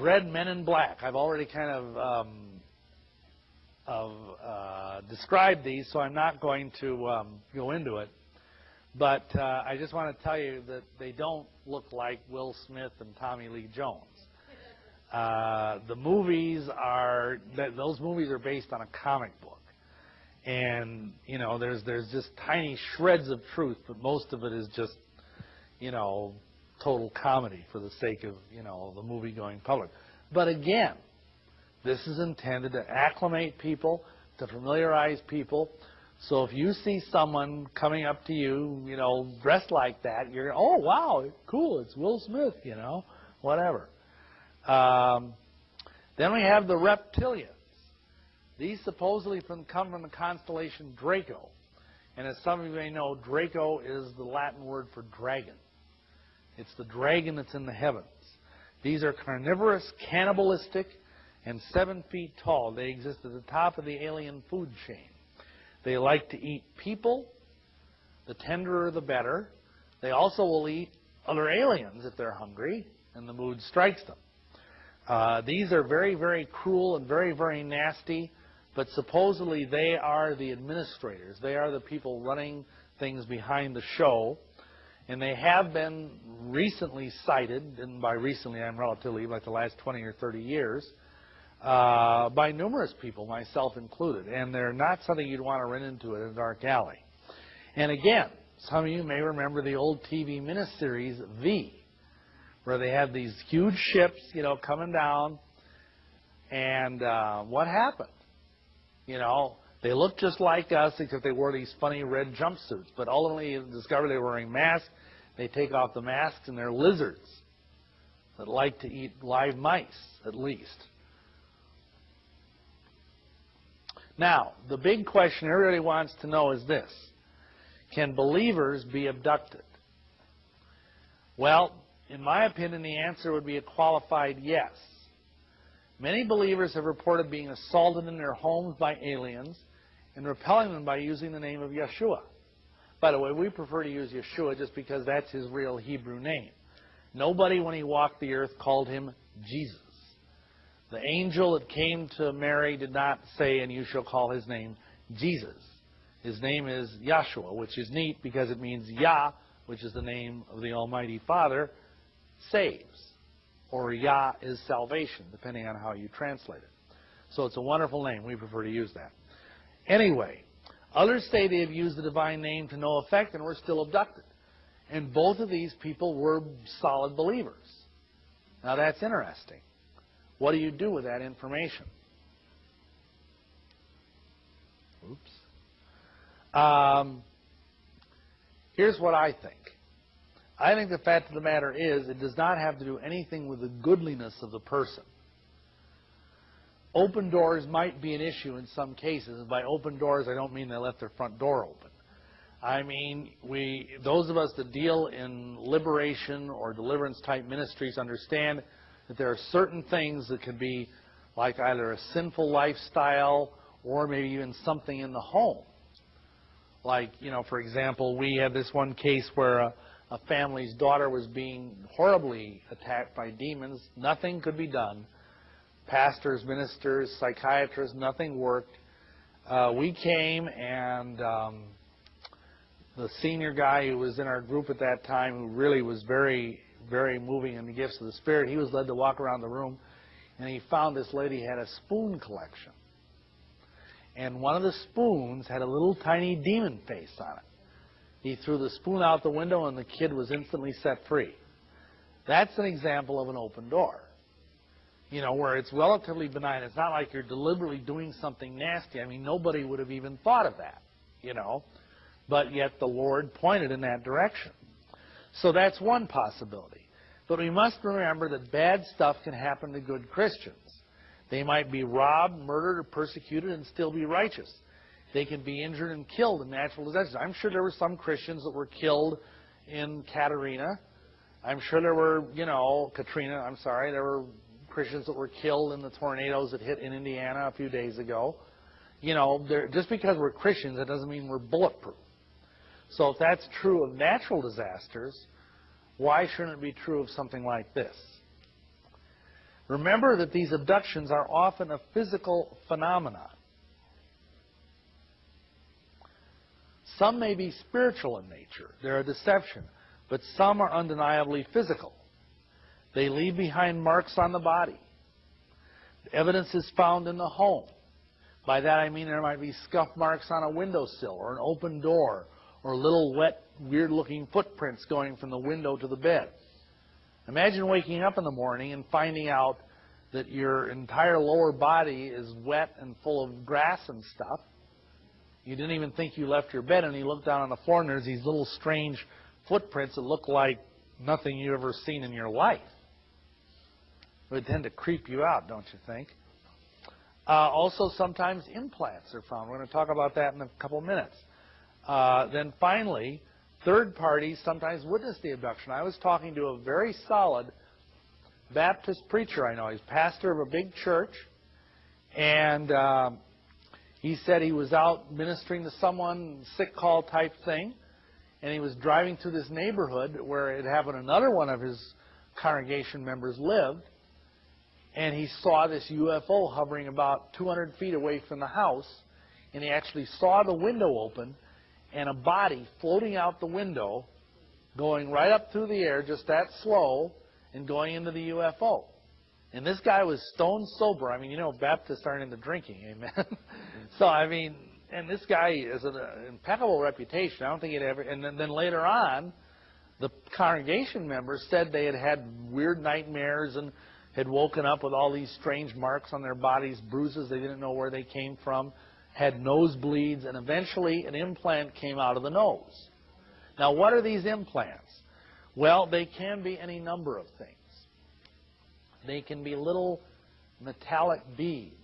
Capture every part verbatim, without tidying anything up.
Red Men in Black. I've already kind of, um, of uh, described these, so I'm not going to um, go into it. But uh, I just want to tell you that they don't look like Will Smith and Tommy Lee Jones. Uh, the movies are, th those movies are based on a comic book. And, you know, there's, there's just tiny shreds of truth, but most of it is just, you know, total comedy for the sake of, you know, the movie-going public. But again, this is intended to acclimate people, to familiarize people. So if you see someone coming up to you, you know, dressed like that, you're, oh, wow, cool, it's Will Smith, you know, whatever. Um, then we have the reptilians. These supposedly from, come from the constellation Draco. And as some of you may know, Draco is the Latin word for dragon. It's the dragon that's in the heavens. These are carnivorous, cannibalistic, and seven feet tall. They exist at the top of the alien food chain. They like to eat people. The tenderer, the better. They also will eat other aliens if they're hungry and the mood strikes them. Uh, these are very, very cruel and very, very nasty, but supposedly they are the administrators. They are the people running things behind the show. And they have been recently cited, and by recently I'm relatively like the last twenty or thirty years, uh, by numerous people, myself included. And they're not something you'd want to run into in a dark alley. And again, some of you may remember the old T V miniseries V, where they have these huge ships, you know, coming down. And uh, what happened? You know, they looked just like us, except they wore these funny red jumpsuits. But ultimately, you discover they were wearing masks. They take off the masks, and they're lizards that like to eat live mice, at least. Now, the big question everybody wants to know is this. Can believers be abducted? Well, in my opinion, the answer would be a qualified yes. Many believers have reported being assaulted in their homes by aliens and repelling them by using the name of Yeshua. By the way, we prefer to use Yeshua just because that's his real Hebrew name. Nobody, when he walked the earth, called him Jesus. The angel that came to Mary did not say, and you shall call his name Jesus. His name is Yeshua, which is neat because it means Yah, which is the name of the Almighty Father, saves, or Yah is salvation, depending on how you translate it. So it's a wonderful name. We prefer to use that. Anyway, others say they have used the divine name to no effect and were still abducted. And both of these people were solid believers. Now that's interesting. What do you do with that information? Oops. Um, here's what I think. I think the fact of the matter is it does not have to do anything with the goodliness of the person. Open doors might be an issue in some cases. And by open doors, I don't mean they left their front door open. I mean, we, those of us that deal in liberation or deliverance-type ministries understand that there are certain things that can be like either a sinful lifestyle or maybe even something in the home. Like, you know, for example, we had this one case where a, a family's daughter was being horribly attacked by demons. Nothing could be done. Pastors, ministers, psychiatrists, nothing worked. Uh, we came, and um, the senior guy who was in our group at that time, who really was very, very moving in the gifts of the Spirit, he was led to walk around the room, and he found this lady had a spoon collection. And one of the spoons had a little tiny demon face on it. He threw the spoon out the window, and the kid was instantly set free. That's an example of an open door, you know, where it's relatively benign. It's not like you're deliberately doing something nasty. I mean, nobody would have even thought of that, you know, but yet the Lord pointed in that direction. So that's one possibility. But we must remember that bad stuff can happen to good Christians. They might be robbed, murdered, or persecuted and still be righteous. They can be injured and killed in natural disasters. I'm sure there were some Christians that were killed in Katrina. I'm sure there were, you know, Katrina, I'm sorry, there were Christians that were killed in the tornadoes that hit in Indiana a few days ago. You know, just because we're Christians, that doesn't mean we're bulletproof. So if that's true of natural disasters, why shouldn't it be true of something like this? Remember that these abductions are often a physical phenomenon. Some may be spiritual in nature. They're a deception. But some are undeniably physical. They leave behind marks on the body. Evidence is found in the home. By that I mean there might be scuff marks on a windowsill or an open door or little wet, weird-looking footprints going from the window to the bed. Imagine waking up in the morning and finding out that your entire lower body is wet and full of grass and stuff. You didn't even think you left your bed, and you look down on the floor, and there's these little strange footprints that look like nothing you've ever seen in your life. It would tend to creep you out, don't you think? Uh, also, sometimes implants are found. We're going to talk about that in a couple minutes. Uh, then finally, third parties sometimes witness the abduction. I was talking to a very solid Baptist preacher I know. He's pastor of a big church, and uh, he said he was out ministering to someone, sick call type thing, and he was driving through this neighborhood where it happened another one of his congregation members lived, and he saw this U F O hovering about two hundred feet away from the house, and he actually saw the window open and a body floating out the window, going right up through the air just that slow, and going into the U F O. And this guy was stone sober. I mean, you know, Baptists aren't into drinking, amen? So, I mean, and this guy has an impeccable reputation. I don't think he'd ever... And then, then later on, the congregation members said they had had weird nightmares and had woken up with all these strange marks on their bodies, bruises they didn't know where they came from, had nosebleeds, and eventually an implant came out of the nose. Now, what are these implants? Well, they can be any number of things. They can be little metallic beads.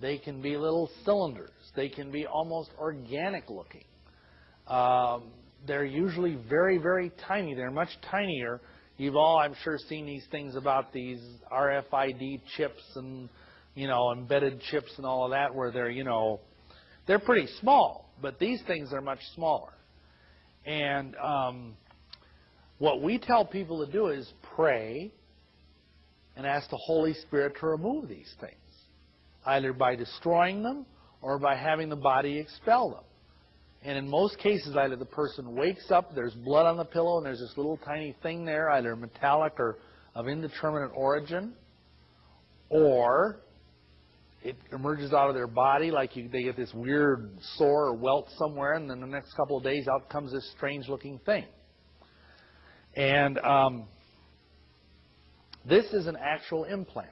They can be little cylinders. They can be almost organic looking. Um, they're usually very, very tiny. They're much tinier. You've all, I'm sure, seen these things about these R F I D chips and, you know, embedded chips and all of that, where they're, you know, they're pretty small, but these things are much smaller. And um, what we tell people to do is pray and ask the Holy Spirit to remove these things, either by destroying them or by having the body expel them. And in most cases, either the person wakes up, there's blood on the pillow, and there's this little tiny thing there, either metallic or of indeterminate origin, or it emerges out of their body, like you, they get this weird sore or welt somewhere, and then the next couple of days out comes this strange-looking thing. And um, this is an actual implant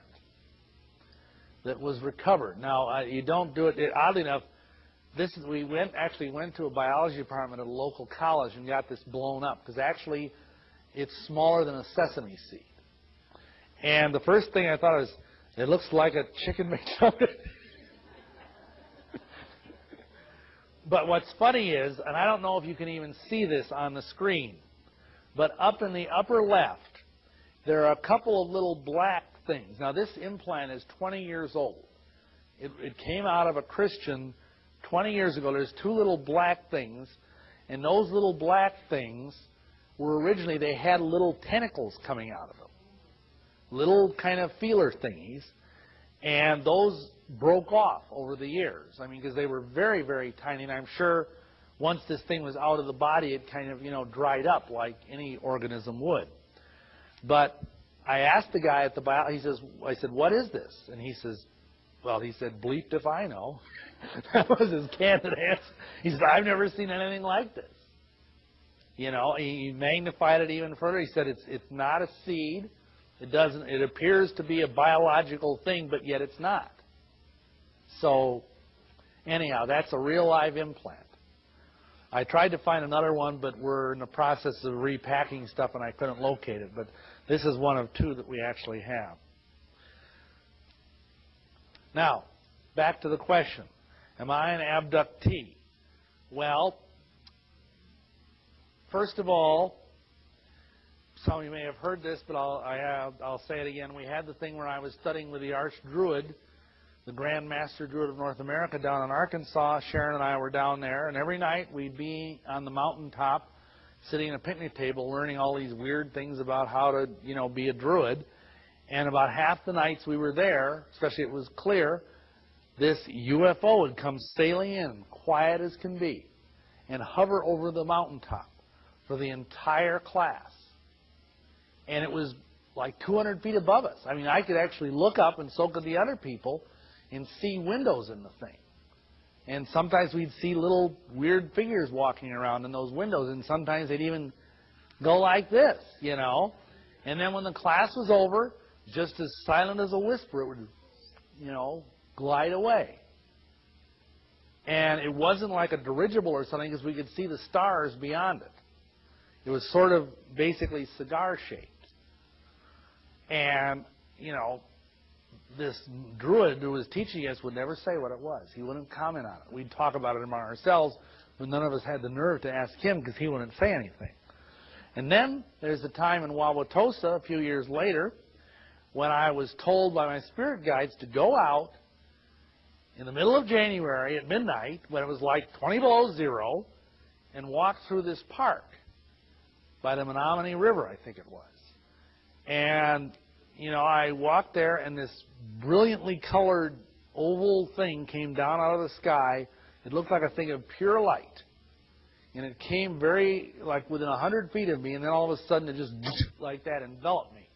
that was recovered. Now, uh, you don't do it, it oddly enough, this is, we went actually went to a biology department at a local college and got this blown up, because actually it's smaller than a sesame seed. And the first thing I thought is, it looks like a chicken McNugget. But what's funny is, and I don't know if you can even see this on the screen, but up in the upper left, there are a couple of little black things. Now, this implant is twenty years old. It, it came out of a Christian twenty years ago. There's two little black things, and those little black things were originally, they had little tentacles coming out of them. Little kind of feeler thingies, and those broke off over the years. I mean, because they were very, very tiny, and I'm sure once this thing was out of the body, it kind of, you know, dried up like any organism would. But I asked the guy at the bio, he says, I said, what is this? And he says, well, he said, bleeped if I know. That was his candid answer. He said, I've never seen anything like this. You know, he magnified it even further. He said, it's, it's not a seed. It doesn't, it appears to be a biological thing, but yet it's not. So, anyhow, that's a real live implant. I tried to find another one, but we're in the process of repacking stuff, and I couldn't locate it. But this is one of two that we actually have. Now, back to the question. Am I an abductee? Well, first of all, some of you may have heard this, but I'll, I have, I'll say it again. We had the thing where I was studying with the Arch Druid, the Grand Master Druid of North America, down in Arkansas. Sharon and I were down there, and every night we'd be on the mountaintop, sitting at a picnic table, learning all these weird things about how to, you know, be a druid. And about half the nights we were there, especially if it was clear, this U F O would come sailing in, quiet as can be, and hover over the mountaintop for the entire class. And it was like two hundred feet above us. I mean, I could actually look up, and so could the other people, and see windows in the thing. And sometimes we'd see little weird figures walking around in those windows, and sometimes they'd even go like this, you know. And then when the class was over, just as silent as a whisper, it would, you know, glide away. And it wasn't like a dirigible or something, because we could see the stars beyond it. It was sort of basically cigar-shaped. And, you know, this druid who was teaching us would never say what it was. He wouldn't comment on it. We'd talk about it among ourselves, but none of us had the nerve to ask him because he wouldn't say anything. And then there's the time in Wauwatosa a few years later when I was told by my spirit guides to go out in the middle of January at midnight when it was like twenty below zero and walk through this park by the Menominee River, I think it was. And, you know, I walked there, and this brilliantly colored oval thing came down out of the sky. It looked like a thing of pure light. And it came very, like, within one hundred feet of me, and then all of a sudden it just, like that, enveloped me.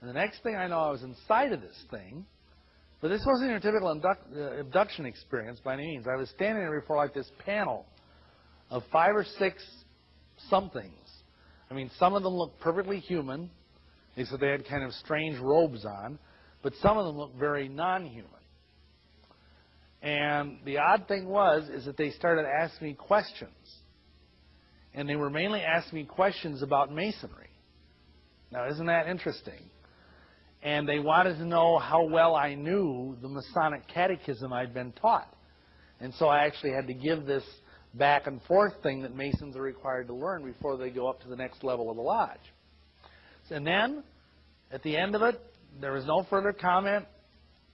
And the next thing I know, I was inside of this thing. But this wasn't your typical abduction experience by any means. I was standing there before, like, this panel of five or six somethings. I mean, some of them looked perfectly human, except they had kind of strange robes on. But some of them looked very non-human. And the odd thing was is that they started asking me questions. And they were mainly asking me questions about masonry. Now, isn't that interesting? And they wanted to know how well I knew the Masonic catechism I'd been taught. And so I actually had to give this back and forth thing that Masons are required to learn before they go up to the next level of the lodge. And then, at the end of it, there was no further comment.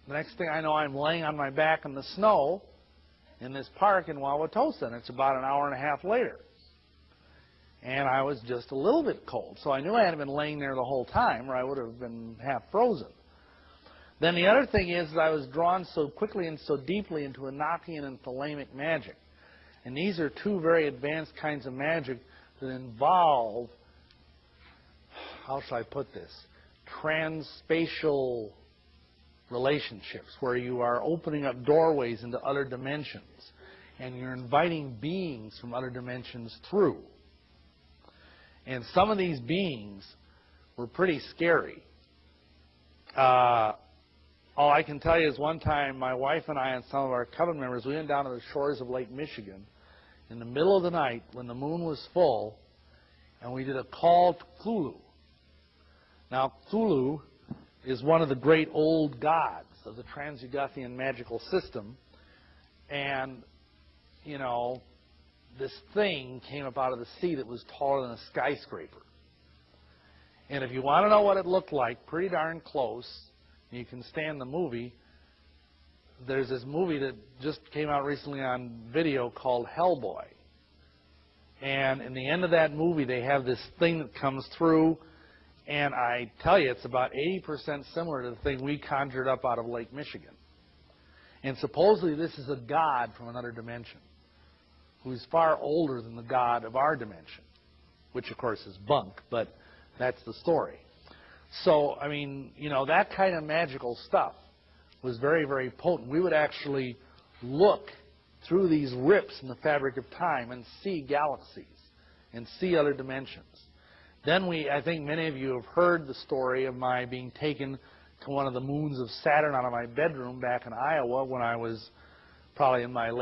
The next thing I know, I'm laying on my back in the snow in this park in Wauwatosa, and it's about an hour and a half later. And I was just a little bit cold, so I knew I hadn't been laying there the whole time, or I would have been half frozen. Then the other thing is that I was drawn so quickly and so deeply into Anakian and Thalamic magic. And these are two very advanced kinds of magic that involve, how shall I put this, transspatial relationships, where you are opening up doorways into other dimensions, and you're inviting beings from other dimensions through. And some of these beings were pretty scary. Uh, all I can tell you is one time my wife and I and some of our coven members, we went down to the shores of Lake Michigan in the middle of the night when the moon was full, and we did a call to Cthulhu. Now, Cthulhu is one of the great old gods of the Transugathian magical system. And, you know, this thing came up out of the sea that was taller than a skyscraper. And if you want to know what it looked like, pretty darn close, you can stand the movie. There's this movie that just came out recently on video called Hellboy. And in the end of that movie, they have this thing that comes through. And I tell you, it's about eighty percent similar to the thing we conjured up out of Lake Michigan. And supposedly this is a god from another dimension who's far older than the god of our dimension, which, of course, is bunk, but that's the story. So, I mean, you know, that kind of magical stuff was very, very potent. We would actually look through these rips in the fabric of time and see galaxies and see other dimensions. Then we, I think many of you have heard the story of my being taken to one of the moons of Saturn out of my bedroom back in Iowa when I was probably in my late